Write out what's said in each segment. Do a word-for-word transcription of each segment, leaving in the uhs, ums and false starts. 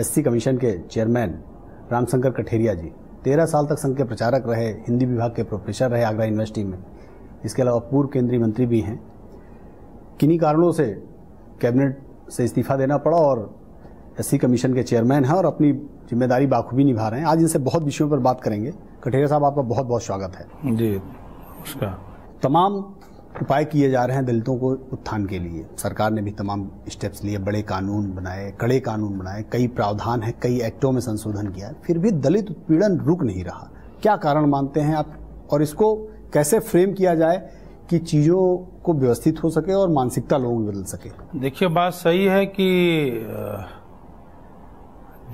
SC commission के chairman Ramshankar Katheria ji तेरह साल तक संघ के प्रचारक रहे, हिंदी विभाग के प्रोफेसर रहे आगरा यूनिवर्सिटी में। इसके अलावा पूर्व केंद्रीय मंत्री भी हैं। किन्हीं कारणों से कैबिनेट से इस्तीफा देना पड़ा और एससी कमीशन के चेयरमैन हैं और अपनी जिम्मेदारी बाखूबी निभा रहे हैं। आज इनसे बहुत विषयों पर बात करेंगे। कठेरिया साहब, आपका बहुत बहुत स्वागत है जी। उसका तमाम उपाय किए जा रहे हैं दलितों को उत्थान के लिए। सरकार ने भी तमाम स्टेप्स लिए, बड़े कानून बनाए, कड़े कानून बनाए, कई प्रावधान है, कई एक्टों में संशोधन किया, फिर भी दलित उत्पीड़न रुक नहीं रहा। क्या कारण मानते हैं आप और इसको कैसे फ्रेम किया जाए कि चीज़ों को व्यवस्थित हो सके और मानसिकता लोगों की बदल सके? देखिए, बात सही है कि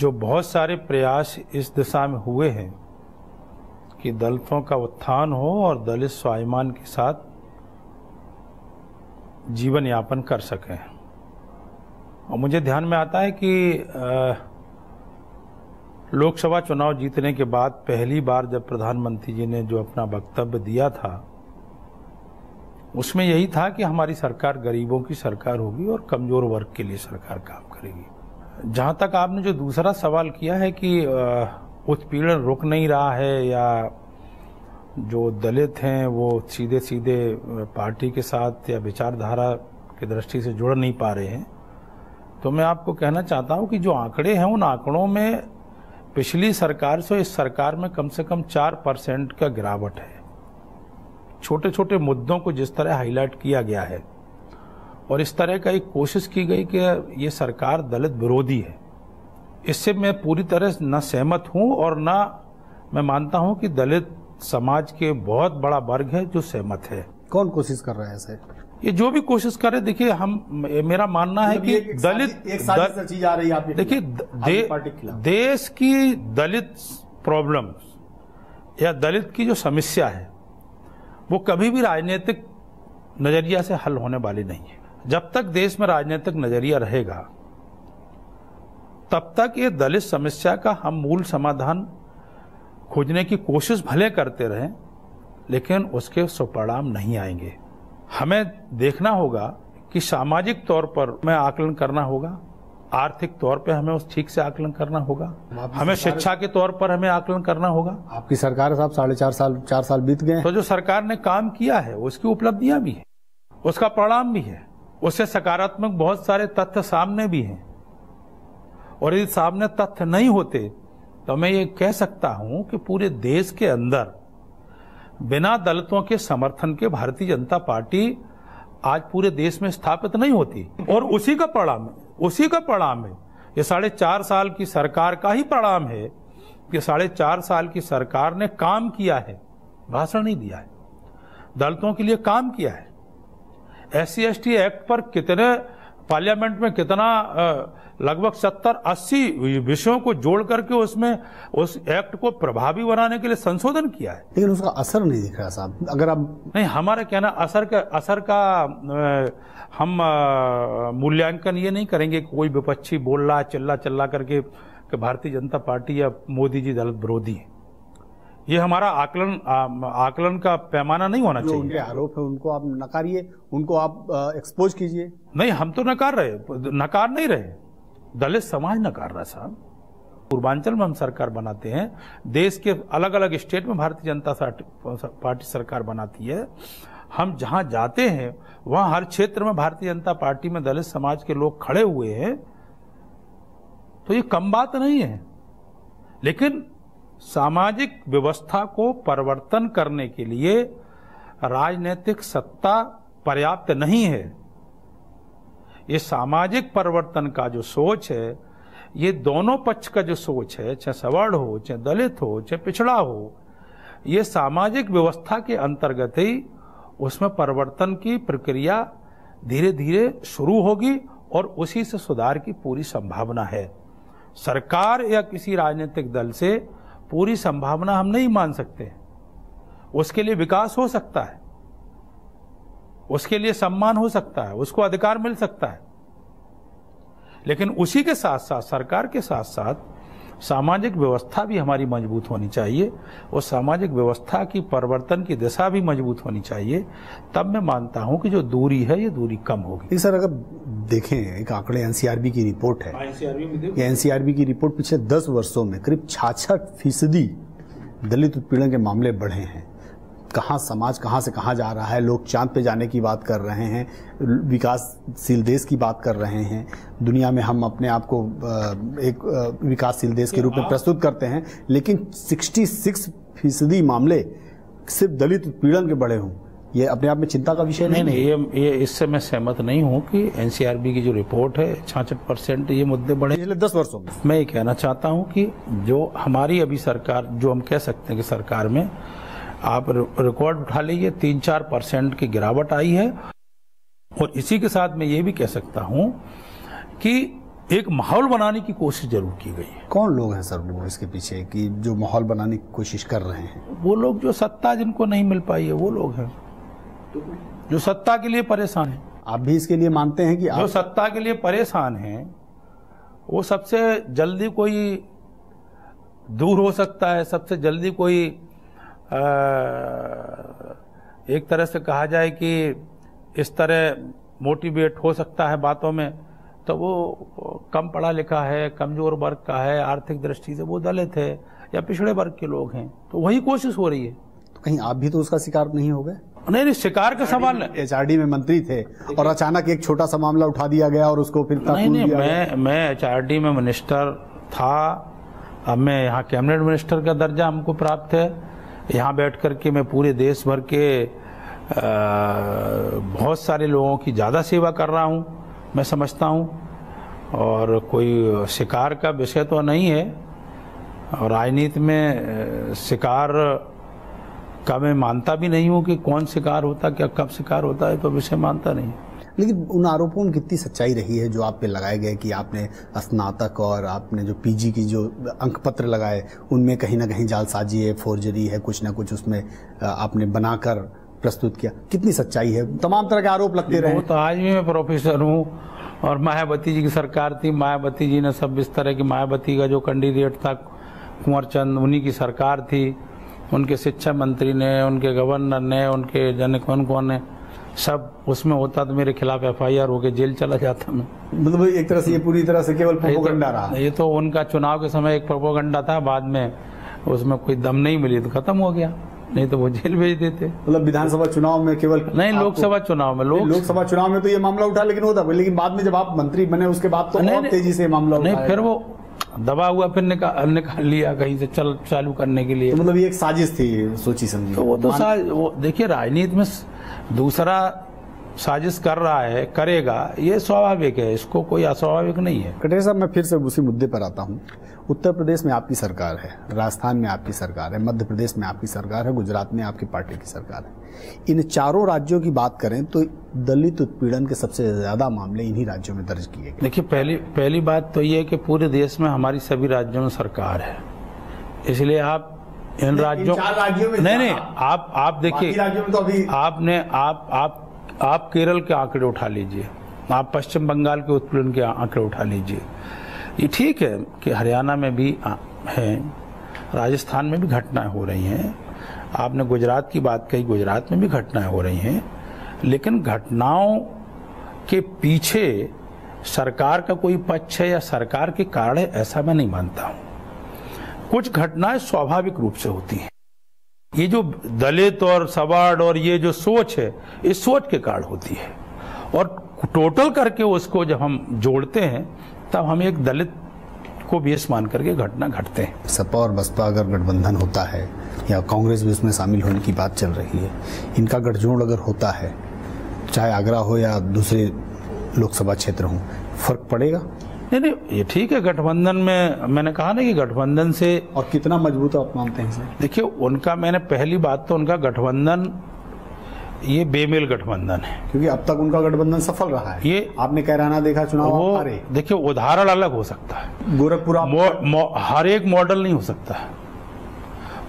जो बहुत सारे प्रयास इस दिशा में हुए हैं कि दलितों का उत्थान हो और दलित स्वाभिमान के साथ जीवन यापन कर सकें। और मुझे ध्यान में आता है कि लोकसभा चुनाव जीतने के बाद पहली बार जब प्रधानमंत्री जी ने जो अपना वक्तव्य दिया था उसमें यही था कि हमारी सरकार गरीबों की सरकार होगी और कमज़ोर वर्ग के लिए सरकार काम करेगी। जहाँ तक आपने जो दूसरा सवाल किया है कि उत्पीड़न रुक नहीं रहा है या जो दलित हैं वो सीधे सीधे पार्टी के साथ या विचारधारा की दृष्टि से जुड़ नहीं पा रहे हैं, तो मैं आपको कहना चाहता हूं कि जो आंकड़े हैं उन आंकड़ों में पिछली सरकार से इस सरकार में कम से कम चार परसेंट का गिरावट है। छोटे छोटे मुद्दों को जिस तरह हाईलाइट किया गया है और इस तरह का एक कोशिश की गई कि ये सरकार दलित विरोधी है, इससे मैं पूरी तरह न सहमत हूँ और ना मैं मानता हूँ कि दलित समाज के बहुत बड़ा वर्ग है जो सहमत है। कौन कोशिश कर रहा है ऐसे? ये जो भी कोशिश करे, देखिए हम, मेरा मानना है कि एक दलित एक साथ चीज आ रही है। देखिए दे, देश की दलित प्रॉब्लम या दलित की जो समस्या है वो कभी भी राजनीतिक नजरिया से हल होने वाली नहीं है। जब तक देश में राजनीतिक नजरिया रहेगा तब तक ये दलित समस्या का हम मूल समाधान खोजने की कोशिश भले करते रहें लेकिन उसके सुपरिणाम नहीं आएंगे। हमें देखना होगा कि सामाजिक तौर पर हमें आकलन करना होगा, आर्थिक तौर पर हमें उस ठीक से आकलन करना होगा, हमें शिक्षा के तौर पर हमें आकलन करना होगा। आपकी सरकार साहब साढ़े चार साल चार साल बीत गए, तो जो सरकार ने काम किया है उसकी उपलब्धियां भी है, उसका परिणाम भी है, उससे सकारात्मक बहुत सारे तथ्य सामने भी हैं। और यदि सामने तथ्य नहीं होते तो मैं ये कह सकता हूं कि पूरे देश के अंदर बिना दलितों के समर्थन के भारतीय जनता पार्टी आज पूरे देश में स्थापित नहीं होती और उसी का परिणाम उसी का परिणाम है। ये साढ़े चार साल की सरकार का ही परिणाम है कि साढ़े चार साल की सरकार ने काम किया है, भाषण नहीं दिया है, दलितों के लिए काम किया है। एससी एस टी एक्ट पर कितने पार्लियामेंट में कितना लगभग सत्तर अस्सी विषयों को जोड़ करके उसमें उस एक्ट को प्रभावी बनाने के लिए संशोधन किया है लेकिन उसका असर नहीं दिख रहा साहब। अगर आप नहीं, हमारा कहना असर का असर का हम मूल्यांकन ये नहीं करेंगे कि कोई विपक्षी बोल रहा चिल्ला चिल्ला करके कि भारतीय जनता पार्टी या मोदी जी दलित विरोधी है। ये हमारा आकलन आकलन का पैमाना नहीं होना चाहिए। उनके आरोप है उनको आप नकारिए, उनको आप एक्सपोज कीजिए। नहीं, हम तो नकार रहे नकार नहीं रहे दलित समाज नकार रहा साहब। पूर्वांचल में हम सरकार बनाते हैं, देश के अलग अलग स्टेट में भारतीय जनता पार्टी सरकार बनाती है। हम जहाँ जाते हैं वहाँ हर क्षेत्र में भारतीय जनता पार्टी में दलित समाज के लोग खड़े हुए हैं, तो ये कम बात नहीं है। लेकिन सामाजिक व्यवस्था को परिवर्तन करने के लिए राजनीतिक सत्ता पर्याप्त नहीं है। ये सामाजिक परिवर्तन का जो सोच है, ये दोनों पक्ष का जो सोच है, चाहे सवर्ण हो, चाहे दलित हो, चाहे पिछड़ा हो, ये सामाजिक व्यवस्था के अंतर्गत ही उसमें परिवर्तन की प्रक्रिया धीरे धीरे शुरू होगी और उसी से सुधार की पूरी संभावना है। सरकार या किसी राजनीतिक दल से पूरी संभावना हम नहीं मान सकते। उसके लिए विकास हो सकता है, उसके लिए सम्मान हो सकता है, उसको अधिकार मिल सकता है, लेकिन उसी के साथ साथ सरकार के साथ साथ सामाजिक व्यवस्था भी हमारी मजबूत होनी चाहिए और सामाजिक व्यवस्था की परिवर्तन की दिशा भी मजबूत होनी चाहिए, तब मैं मानता हूं कि जो दूरी है ये दूरी कम होगी। सर अगर देखें एक आंकड़े एनसीआरबी की रिपोर्ट है, एनसीआरबी की रिपोर्ट पिछले दस वर्षों में करीब छियासठ फीसदी दलित उत्पीड़न के मामले बढ़े हैं। कहाँ समाज कहाँ से कहाँ जा रहा है, लोग चांद पे जाने की बात कर रहे हैं, विकासशील देश की बात कर रहे हैं, दुनिया में हम अपने आप को एक विकासशील देश के रूप में प्रस्तुत करते हैं, लेकिन छियासठ फीसदी मामले सिर्फ दलित उत्पीड़न के बढ़े हों, ये अपने आप में चिंता का विषय नहीं, नहीं नहीं ये इससे मैं सहमत नहीं हूँ कि एनसीआरबी की जो रिपोर्ट है छियासठ परसेंट ये मुद्दे बढ़े पिछले दस वर्षों में। मैं ये कहना चाहता हूँ कि जो हमारी अभी सरकार, जो हम कह सकते हैं कि सरकार में आप रिकॉर्ड उठा लीजिए, तीन चार परसेंट की गिरावट आई है। और इसी के साथ मैं ये भी कह सकता हूँ कि एक माहौल बनाने की कोशिश जरूर की गई है। कौन लोग हैं सर वो इसके पीछे कि जो माहौल बनाने की कोशिश कर रहे हैं? वो लोग जो सत्ता जिनको नहीं मिल पाई है वो लोग हैं जो सत्ता के लिए परेशान हैं। आप भी इसके लिए मानते हैं कि आप... जो सत्ता के लिए परेशान हैं वो सबसे जल्दी कोई दूर हो सकता है, सबसे जल्दी कोई आ, एक तरह से कहा जाए कि इस तरह मोटिवेट हो सकता है बातों में, तो वो कम पढ़ा लिखा है, कमज़ोर वर्ग का है, आर्थिक दृष्टि से वो दलित है या पिछड़े वर्ग के लोग हैं, तो वही कोशिश हो रही है। तो कहीं आप भी तो उसका शिकार नहीं हो गए? नहीं नहीं, शिकार का सवाल, एचआरडी में मंत्री थे और अचानक एक छोटा सा मामला उठा दिया गया और उसको फिर नहीं, नहीं, दिया मैं गया। मैं एचआरडी में मिनिस्टर था, अब मैं यहाँ कैबिनेट मिनिस्टर का दर्जा हमको प्राप्त है। यहाँ बैठ कर के मैं पूरे देश भर के आ, बहुत सारे लोगों की ज़्यादा सेवा कर रहा हूँ, मैं समझता हूँ, और कोई शिकार का विषय तो नहीं है। और राजनीति में शिकार का मैं मानता भी नहीं हूँ कि कौन शिकार होता, क्या कब शिकार होता है, तो विषय मानता नहीं। लेकिन उन आरोपों में कितनी सच्चाई रही है जो आप पे लगाए गए कि आपने स्नातक और आपने जो पीजी की जो अंक पत्र लगाए उनमें कहीं ना कहीं जालसाजी है, फोर्जरी है, कुछ ना कुछ उसमें आपने बनाकर प्रस्तुत किया, कितनी सच्चाई है? तमाम तरह के आरोप लगते रहे। तो आज भी मैं प्रोफेसर हूँ और मायावती जी की सरकार थी, मायावती जी ने सब इस तरह की, मायावती का जो कैंडिडेट था कुंवर चंद, उन्हीं की सरकार थी, उनके शिक्षा मंत्री ने, उनके गवर्नर ने, उनके जन कौन कौन ने, सब उसमें होता तो मेरे खिलाफ एफआईआर होके जेल चला जाता मैं। मतलब एक तरह से ये पूरी तरह से केवल प्रोपोगंडा रहा। ये तो उनका चुनाव के समय एक प्रोपोगंडा था, बाद में उसमें कोई दम नहीं मिली तो खत्म हो गया, नहीं तो वो जेल भेज देते। मतलब विधानसभा चुनाव में केवल नहीं, लोकसभा चुनाव में लोक लोकसभा चुनाव में तो ये मामला उठा, लेकिन होता लेकिन बाद में जब आप मंत्री बने उसके बाद तो बहुत तेजी से मामला नहीं, फिर वो दबा हुआ फिर निकाल निकाल लिया कहीं से चल चालू करने के लिए। तो मतलब ये एक साजिश थी सोची समझी। तो वो तो साज वो देखिए, राजनीति में दूसरा साजिश कर रहा है, करेगा, ये स्वाभाविक है, इसको कोई अस्वाभाविक नहीं है। कठेरिया साहब, मैं फिर से उसी मुद्दे पर आता हूँ। उत्तर प्रदेश में आपकी सरकार है, राजस्थान में आपकी सरकार है, मध्य प्रदेश में आपकी सरकार है, गुजरात में आपकी पार्टी की सरकार है। इन चारों राज्यों की बात करें तो दलित उत्पीड़न के सबसे ज़्यादा मामले इन्हीं राज्यों में दर्ज किए गए। देखिए, पहली पहली बात तो ये है कि पूरे देश में हमारी सभी राज्यों में सरकार है, इसलिए आप इन राज्यों में नहीं नहीं आप आप देखिए, आपने आप आप आप केरल के आंकड़े उठा लीजिए, आप पश्चिम बंगाल के उत्पीड़न के आंकड़े उठा लीजिए। ये ठीक है कि हरियाणा में भी हैं, राजस्थान में भी घटनाएं हो रही हैं, आपने गुजरात की बात कही, गुजरात में भी घटनाएं हो रही हैं, लेकिन घटनाओं के पीछे सरकार का कोई पक्ष है या सरकार के कारण है, ऐसा मैं नहीं मानता हूँ। कुछ घटनाएं स्वाभाविक रूप से होती हैं, ये जो दलित और सवर्ण और ये जो सोच है, इस सोच के कारण होती है, और टोटल करके उसको जब हम जोड़ते हैं तब हम एक दलित को बेस मान करके घटना घटते हैं। सपा और बसपा अगर गठबंधन होता है या कांग्रेस भी उसमें शामिल होने की बात चल रही है, इनका गठजोड़ अगर होता है, चाहे आगरा हो या दूसरे लोकसभा क्षेत्र हों, फर्क पड़ेगा? नहीं नहीं, ये ठीक है, गठबंधन में मैंने कहा ना कि गठबंधन से। और कितना मजबूत आप मानते हैं? देखिए, उनका मैंने पहली बात तो उनका गठबंधन ये बेमेल गठबंधन है, क्योंकि अब तक उनका गठबंधन सफल रहा है। ये आपने कैराना देखा चुनाव, देखिए उदाहरण अलग हो सकता है, गोरखपुर हर एक मॉडल नहीं हो सकता है।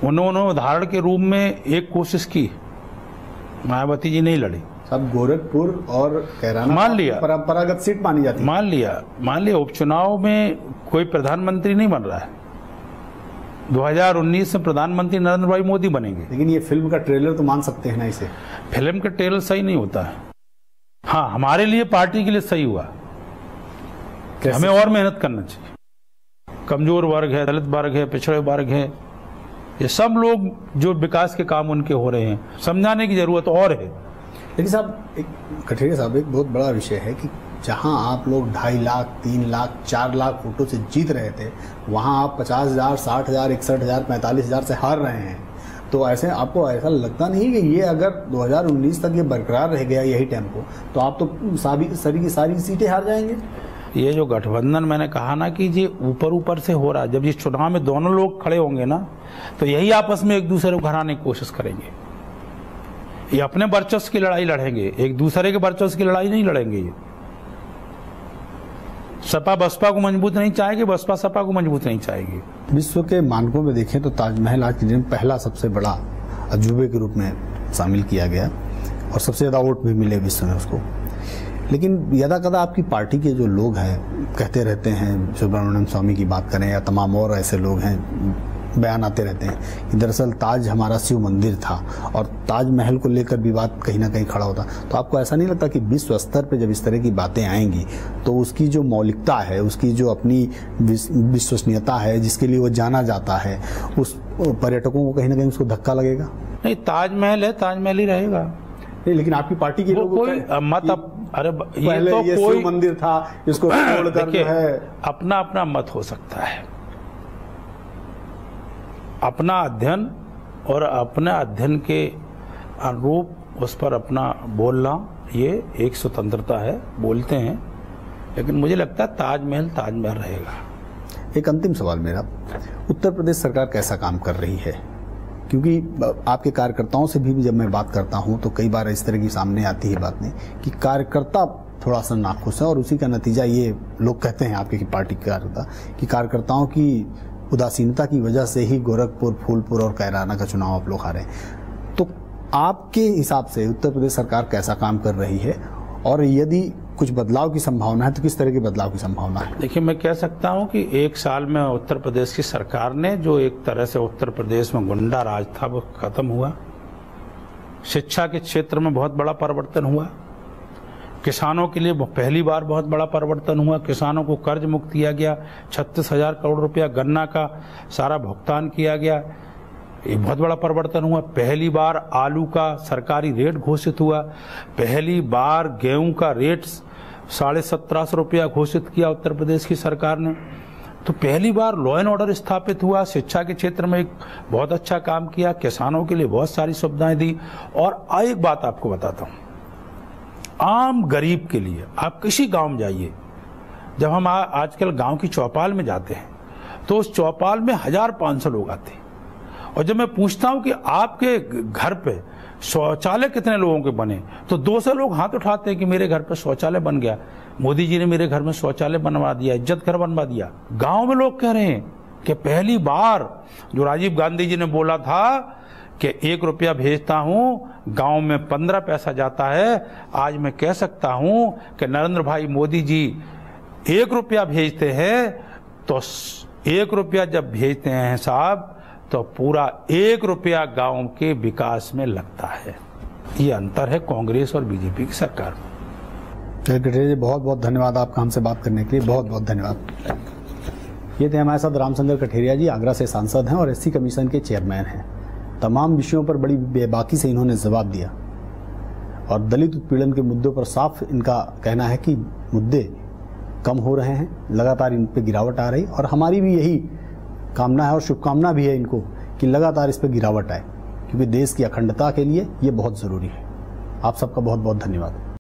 उन्होंने उदाहरण के रूप में एक कोशिश की, मायावती जी नहीं लड़ी, अब गोरखपुर और कैराना मान लिया, परंपरागत सीट मानी जाती है, मान लिया मान लिया उपचुनाव में कोई प्रधानमंत्री नहीं बन रहा है, दो हज़ार उन्नीस में प्रधानमंत्री नरेंद्र भाई मोदी बनेंगे। लेकिन ये फिल्म का ट्रेलर तो मान सकते हैं ना इसे? फिल्म का ट्रेलर सही नहीं होता है। हाँ, हमारे लिए पार्टी के लिए सही हुआ। हमें और मेहनत करना चाहिए। कमजोर वर्ग है, दलित वर्ग है, पिछड़े वर्ग है, ये सब लोग जो विकास के काम उनके हो रहे हैं, समझाने की जरूरत और है। लेकिन साहब, एक कठेरिया साहब, एक बहुत बड़ा विषय है कि जहां आप लोग ढाई लाख तीन लाख चार लाख वोटों से जीत रहे थे, वहां आप पचास हज़ार साठ हज़ार इकसठ हज़ार पैंतालीस हज़ार से हार रहे हैं। तो ऐसे आपको ऐसा लगता नहीं कि ये अगर दो हज़ार उन्नीस तक ये बरकरार रह गया यही टेम्पो, तो आप तो सारी सारी की सारी सीटें हार जाएंगे? ये जो गठबंधन मैंने कहा ना कि ये ऊपर ऊपर से हो रहा है। जब इस चुनाव में दोनों लोग खड़े होंगे ना, तो यही आपस में एक दूसरे को हराने की कोशिश करेंगे। ये अपने वर्चस्व की लड़ाई लड़ेंगे, एक दूसरे के वर्चस्व की लड़ाई नहीं लड़ेंगे। ये सपा बसपा को मजबूत नहीं चाहेगी, बसपा सपा को मजबूत नहीं चाहेगी। विश्व के मानकों में देखें तो ताजमहल आज के दिन पहला सबसे बड़ा अजूबे के रूप में शामिल किया गया और सबसे ज़्यादा वोट भी मिले विश्व में उसको। लेकिन यदा कदा आपकी पार्टी के जो लोग हैं कहते रहते हैं, सुब्रमण्यम स्वामी की बात करें या तमाम और ऐसे लोग हैं, बयान आते रहते हैं कि दरअसल ताज हमारा शिव मंदिर था और ताजमहल को लेकर विवाद कहीं ना कहीं खड़ा होता। तो आपको ऐसा नहीं लगता कि विश्व स्तर पर जब इस तरह की बातें आएंगी तो उसकी जो मौलिकता है, उसकी जो अपनी विश्वसनीयता है जिसके लिए वो जाना जाता है, उस पर्यटकों को कहीं ना कहीं उसको धक्का लगेगा? नहीं, ताजमहल है, ताजमहल ही रहेगा। नहीं, लेकिन आपकी पार्टी के लोग मत, अरे ये तो कोई मंदिर था, इसको छोड़कर जो है अपना अपना मत हो सकता है। अपना अध्ययन और अपने अध्ययन के अनुरूप उस पर अपना बोलना, ये एक स्वतंत्रता है, बोलते हैं। लेकिन मुझे लगता है ताजमहल ताजमहल रहेगा। एक अंतिम सवाल मेरा, उत्तर प्रदेश सरकार कैसा काम कर रही है? क्योंकि आपके कार्यकर्ताओं से भी जब मैं बात करता हूं तो कई बार इस तरह की सामने आती है बात नहीं कि कार्यकर्ता थोड़ा सा नाखुश है और उसी का नतीजा ये लोग कहते हैं आपकी पार्टी के कार्यकर्ता कि कार्यकर्ताओं की उदासीनता की वजह से ही गोरखपुर, फूलपुर और कैराना का चुनाव आप लोग हारे। तो आपके हिसाब से उत्तर प्रदेश सरकार कैसा काम कर रही है और यदि कुछ बदलाव की संभावना है तो किस तरह के बदलाव की संभावना है? देखिए, मैं कह सकता हूं कि एक साल में उत्तर प्रदेश की सरकार ने जो एक तरह से उत्तर प्रदेश में गुंडा राज था वो खत्म हुआ। शिक्षा के क्षेत्र में बहुत बड़ा परिवर्तन हुआ। किसानों के लिए पहली बार बहुत बड़ा परिवर्तन हुआ। किसानों को कर्ज मुक्त किया गया, छत्तीस हजार करोड़ रुपया गन्ना का सारा भुगतान किया गया, ये बहुत बड़ा परिवर्तन हुआ। पहली बार आलू का सरकारी रेट घोषित हुआ। पहली बार गेहूं का रेट साढ़े सत्रह सौ रुपया घोषित किया उत्तर प्रदेश की सरकार ने। तो पहली बार लॉ एंड ऑर्डर स्थापित हुआ। शिक्षा के क्षेत्र में एक बहुत अच्छा काम किया, किसानों के लिए बहुत सारी सुविधाएं दी। और एक बात आपको बताता हूँ, आम गरीब के लिए आप किसी गांव में जाइए, जब हम आ, आजकल गांव की चौपाल में जाते हैं तो उस चौपाल में हजार पाँच सौ लोग आते हैं। और जब मैं पूछता हूं कि आपके घर पे शौचालय कितने लोगों के बने, तो दो सौ लोग हाथ उठाते हैं कि मेरे घर पे शौचालय बन गया, मोदी जी ने मेरे घर में शौचालय बनवा दिया, इज्जत घर बनवा दिया। गाँव में लोग कह रहे हैं कि पहली बार जो राजीव गांधी जी ने बोला था कि एक रुपया भेजता हूं, गांव में पंद्रह पैसा जाता है, आज मैं कह सकता हूं कि नरेंद्र भाई मोदी जी एक रुपया भेजते हैं तो एक रुपया जब भेजते हैं साहब तो पूरा एक रुपया गांव के विकास में लगता है। ये अंतर है कांग्रेस और बीजेपी की सरकार में। कठेरिया जी, बहुत बहुत धन्यवाद आपका हमसे बात करने के लिए, बहुत बहुत धन्यवाद। ये थे हमारे साथ रामशंकर कठेरिया जी, आगरा से सांसद हैं और एससी कमीशन के चेयरमैन हैं। तमाम विषयों पर बड़ी बेबाकी से इन्होंने जवाब दिया और दलित उत्पीड़न के मुद्दों पर साफ इनका कहना है कि मुद्दे कम हो रहे हैं, लगातार इन पर गिरावट आ रही। और हमारी भी यही कामना है और शुभकामना भी है इनको कि लगातार इस पर गिरावट आए, क्योंकि देश की अखंडता के लिए ये बहुत ज़रूरी है। आप सबका बहुत बहुत धन्यवाद।